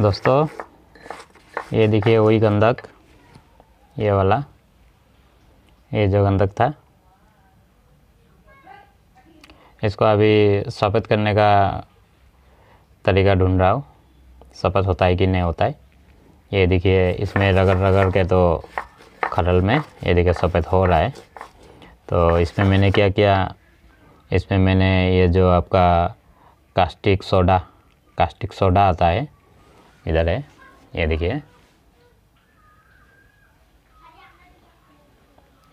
दोस्तों ये देखिए वही गंधक, ये वाला, ये जो गंधक था इसको अभी सफ़ेद करने का तरीका ढूंढ रहा हूँ, सफ़ेद होता है कि नहीं होता है। ये देखिए इसमें रगड़ रगड़ के तो खलल में ये देखिए सफ़ेद हो रहा है। तो इसमें मैंने क्या किया, इसमें मैंने ये जो आपका कास्टिक सोडा आता है, इधर है, ये देखिए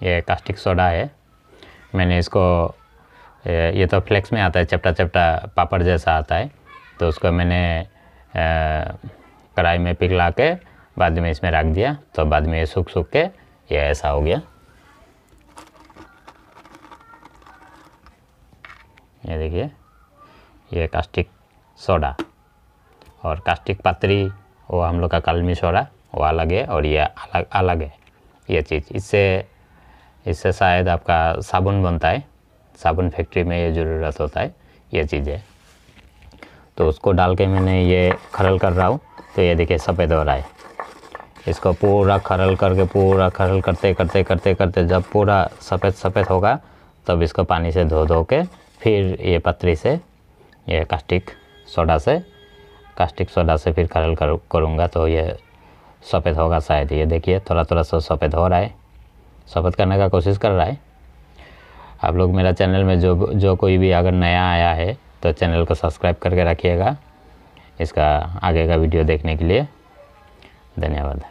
ये कास्टिक सोडा है। मैंने इसको, ये तो फ्लेक्स में आता है, चपटा चपटा पापड़ जैसा आता है। तो उसको मैंने कढ़ाई में पिघला के बाद में इसमें रख दिया। तो बाद में ये सूख के ये ऐसा हो गया, ये देखिए ये कास्टिक सोडा। और कास्टिक पात्री वो हम लोग का कलमी सोडा वो अलग है और ये अलग है ये चीज़। इससे शायद आपका साबुन बनता है, साबुन फैक्ट्री में ये ज़रूरत होता है ये चीज़ है। तो उसको डाल के मैंने ये खरल कर रहा हूँ। तो ये देखिए सफ़ेद हो रहा है, इसको पूरा खरल करके, पूरा खरल करते करते करते करते जब पूरा सफ़ेद होगा तब इसको पानी से धो के फिर ये पत्री से, ये कास्टिक सोडा से फिर खरल करूँगा। तो ये सफ़ेद होगा शायद, ये देखिए थोड़ा थोड़ा सा सफ़ेद हो रहा है, सफ़ेद करने का कोशिश कर रहा है। आप लोग मेरा चैनल में जो कोई भी अगर नया आया है तो चैनल को सब्सक्राइब करके रखिएगा इसका आगे का वीडियो देखने के लिए। धन्यवाद।